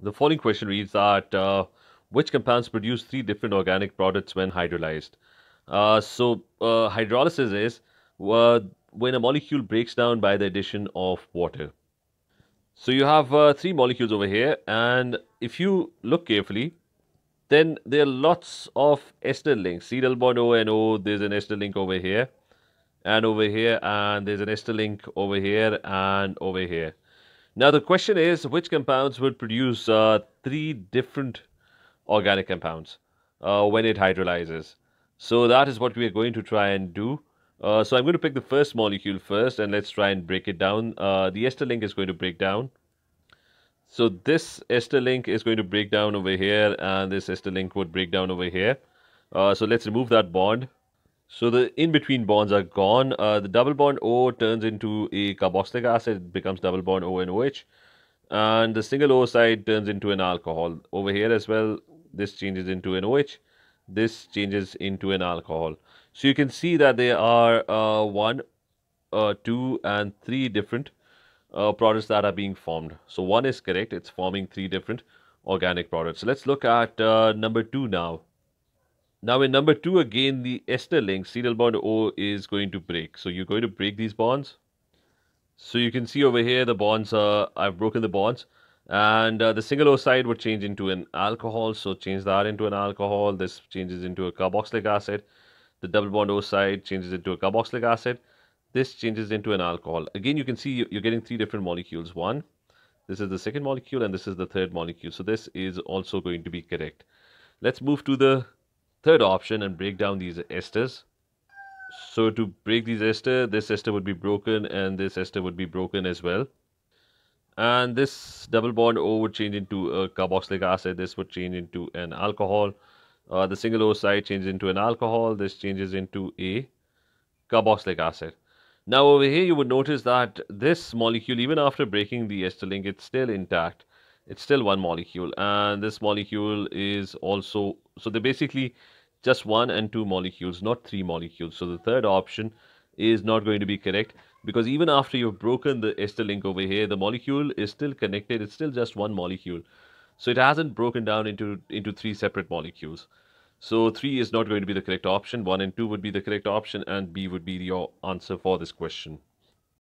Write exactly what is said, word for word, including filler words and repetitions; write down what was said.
The following question reads that uh, which compounds produce three different organic products when hydrolyzed? Uh, so uh, hydrolysis is uh, when a molecule breaks down by the addition of water. So you have uh, three molecules over here, and if you look carefully, then there are lots of ester links. Cetyl bond O and O, there's an ester link over here, and over here, and there's an ester link over here, and over here. Now the question is, which compounds would produce uh, three different organic compounds uh, when it hydrolyzes? So that is what we are going to try and do. Uh, so I'm going to pick the first molecule first, and let's try and break it down. Uh, the ester link is going to break down. So this ester link is going to break down over here, and this ester link would break down over here. Uh, so let's remove that bond. So the in-between bonds are gone. Uh, the double bond O turns into a carboxylic acid. It becomes double bond O and OH. And the single O side turns into an alcohol. Over here as well, this changes into an OH. This changes into an alcohol. So you can see that there are uh, one, uh, two, and three different uh, products that are being formed. So one is correct. It's forming three different organic products. So let's look at uh, number two now. Now in number two, again, the ester link, cetyl bond O, is going to break. So you're going to break these bonds. So you can see over here the bonds, uh, I've broken the bonds. And uh, the single O side would change into an alcohol. So change that into an alcohol. This changes into a carboxylic acid. The double bond O side changes into a carboxylic acid. This changes into an alcohol. Again, you can see you're getting three different molecules. One, this is the second molecule, and this is the third molecule. So this is also going to be correct. Let's move to the third option and break down these esters. So to break these ester, this ester would be broken, and this ester would be broken as well. And this double bond O would change into a carboxylic acid. This would change into an alcohol. Uh, the single O side changes into an alcohol. This changes into a carboxylic acid. Now over here, you would notice that this molecule, even after breaking the ester link, it's still intact. It's still one molecule. And this molecule is also... So they're basically just one and two molecules, not three molecules. So the third option is not going to be correct, because even after you've broken the ester link over here, the molecule is still connected. It's still just one molecule. So it hasn't broken down into, into three separate molecules. So three is not going to be the correct option. One and two would be the correct option, and B would be your answer for this question.